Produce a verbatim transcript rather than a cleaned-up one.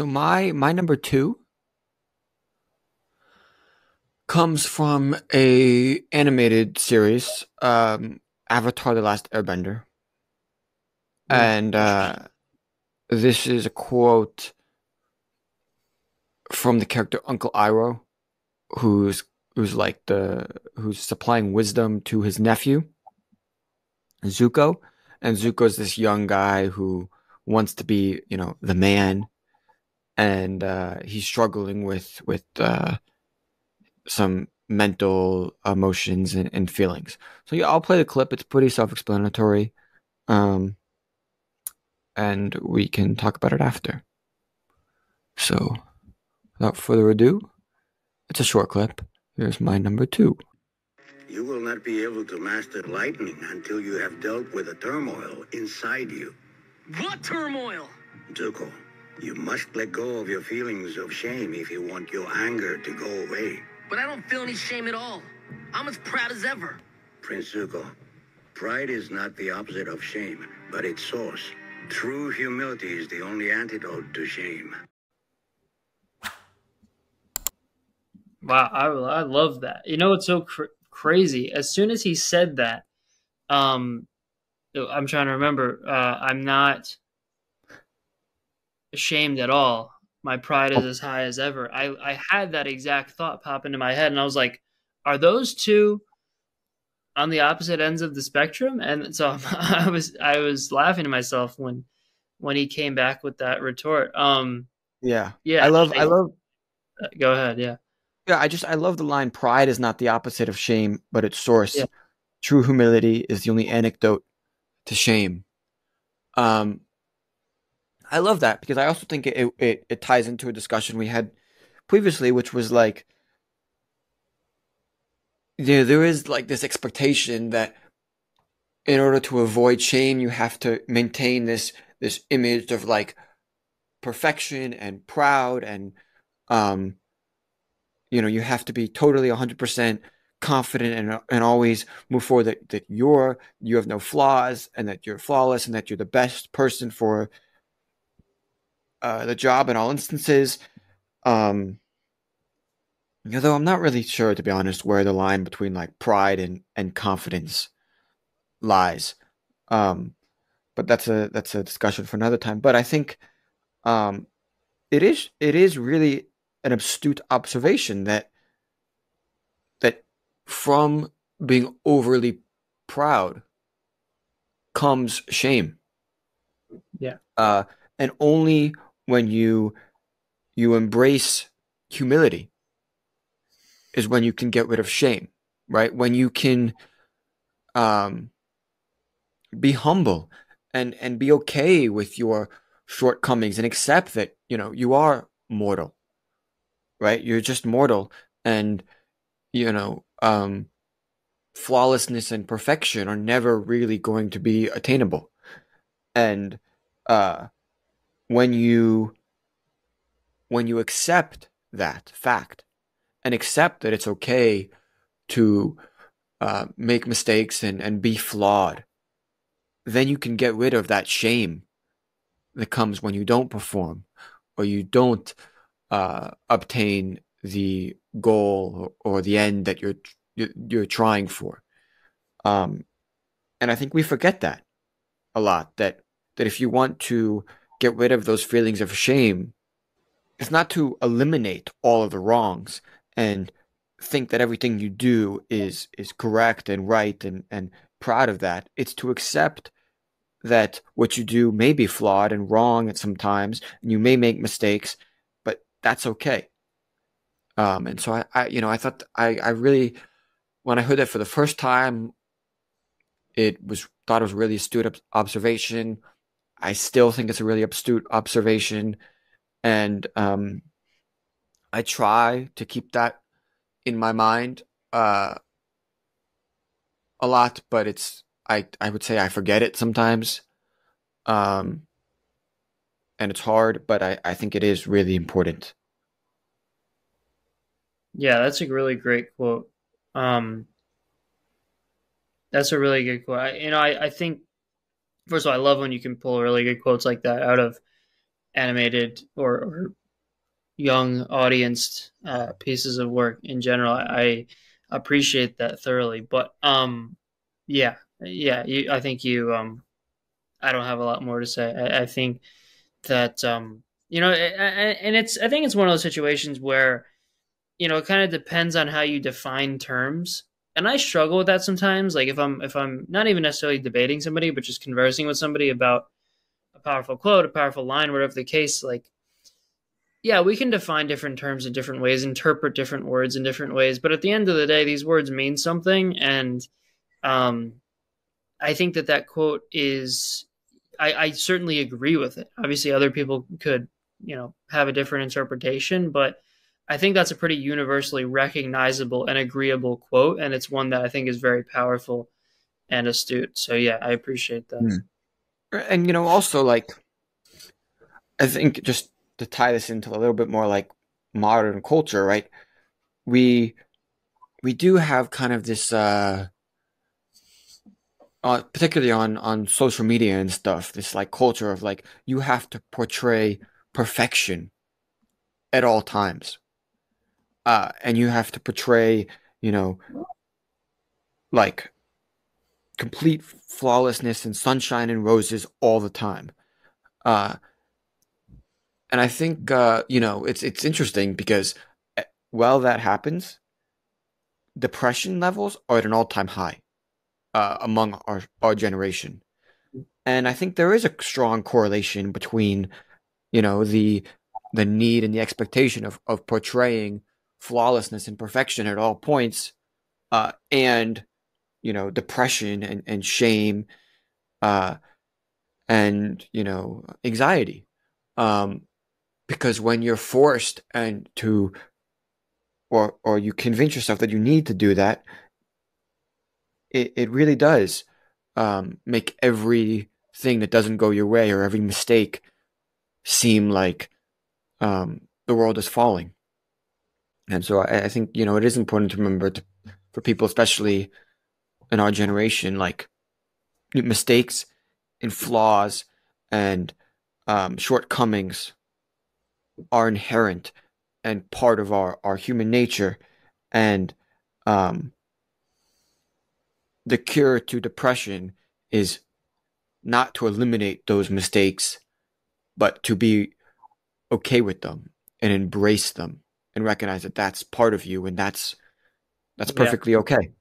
So my my number two comes from a animated series, um, Avatar: The Last Airbender, and uh, this is a quote from the character Uncle Iroh, who's who's like the who's supplying wisdom to his nephew Zuko, and Zuko's this young guy who wants to be, you know, the man, and uh, he's struggling with with uh, some mental emotions and, and feelings. So yeah, I'll play the clip. It's pretty self-explanatory, um, and we can talk about it after. So without further ado, it's a short clip. Here's my number two. You will not be able to master lightning until you have dealt with the turmoil inside you. What turmoil? Zuko, you must let go of your feelings of shame if you want your anger to go away. But I don't feel any shame at all. I'm as proud as ever. Prince Zuko, pride is not the opposite of shame, but its source. True humility is the only antidote to shame. Wow, I, I love that. You know, it's so cr crazy. As soon as he said that, um... I'm trying to remember. Uh, I'm not ashamed at all. My pride is as high as ever. I, I had that exact thought pop into my head, and I was like, are those two on the opposite ends of the spectrum? And so I was I was laughing to myself when when he came back with that retort. Um, yeah. Yeah. I love I, I love go ahead, yeah. Yeah, I just I love the line, pride is not the opposite of shame, but its source. Yeah. True humility is the only antidote to shame. Um, I love that because I also think it, it, it ties into a discussion we had previously, which was like, you know, there is like this expectation that in order to avoid shame, you have to maintain this, this image of like perfection and proud and, um, you know, you have to be totally one hundred percent confident and, and always move forward that, that you're you have no flaws and that you're flawless and that you're the best person for uh, the job in all instances. Um, although I'm not really sure, to be honest, where the line between like pride and and confidence lies. Um, but that's a that's a discussion for another time. But I think um, it is it is really an astute observation that from being overly proud comes shame. Yeah. Uh, and only when you you embrace humility is when you can get rid of shame, right? When you can um, be humble and and be okay with your shortcomings and accept that, you know, you are mortal, right? You're just mortal, and you know, um, flawlessness and perfection are never really going to be attainable. And, uh, when you, when you accept that fact and accept that it's okay to, uh, make mistakes and, and be flawed, then you can get rid of that shame that comes when you don't perform or you don't, uh, obtain the goal or the end that you're you're trying for, um, and I think we forget that a lot. That that if you want to get rid of those feelings of shame, it's not to eliminate all of the wrongs and think that everything you do is is correct and right and and proud of that. It's to accept that what you do may be flawed and wrong at some times, and you may make mistakes, but that's okay. Um, and so I, I, you know, I thought I, I really, when I heard that for the first time, it was thought it was really astute observation. I still think it's a really astute observation, and um, I try to keep that in my mind uh, a lot. But it's I, I would say I forget it sometimes, um, and it's hard. But I, I think it is really important. Yeah, that's a really great quote. Um, that's a really good quote. I, you know, I, I think, first of all, I love when you can pull really good quotes like that out of animated or, or young audience uh, pieces of work in general. I appreciate that thoroughly. But um, yeah, yeah, you, I think you. Um, I don't have a lot more to say. I, I think that um, you know, and it's. I think it's one of those situations where, you know, it kind of depends on how you define terms. And I struggle with that sometimes. Like if I'm if I'm not even necessarily debating somebody, but just conversing with somebody about a powerful quote, a powerful line, whatever the case, like, yeah, we can define different terms in different ways, interpret different words in different ways. But at the end of the day, these words mean something. And um, I think that that quote is, I, I certainly agree with it. Obviously, other people could, you know, have a different interpretation, but I think that's a pretty universally recognizable and agreeable quote, and it's one that I think is very powerful and astute. So yeah, I appreciate that. And, you know, also, like, I think just to tie this into a little bit more like modern culture, right? We, we do have kind of this, uh, uh, particularly on, on social media and stuff, this like culture of like, you have to portray perfection at all times. Uh, and you have to portray, you know, like complete flawlessness and sunshine and roses all the time. Uh, and I think, uh, you know, it's, it's interesting because while that happens, depression levels are at an all-time high uh, among our, our generation. And I think there is a strong correlation between, you know, the, the need and the expectation of, of portraying flawlessness and perfection at all points, uh, and, you know, depression and, and shame, uh, and, you know, anxiety. Um, because when you're forced and to, or, or you convince yourself that you need to do that, it, it really does, um, make everything that doesn't go your way or every mistake seem like, um, the world is falling. And so I, I think, you know, it is important to remember to, for people, especially in our generation, like mistakes and flaws and um, shortcomings are inherent and part of our, our human nature. And um, the cure to depression is not to eliminate those mistakes, but to be okay with them and embrace them. And recognize that that's part of you, and that's that's perfectly yeah. okay.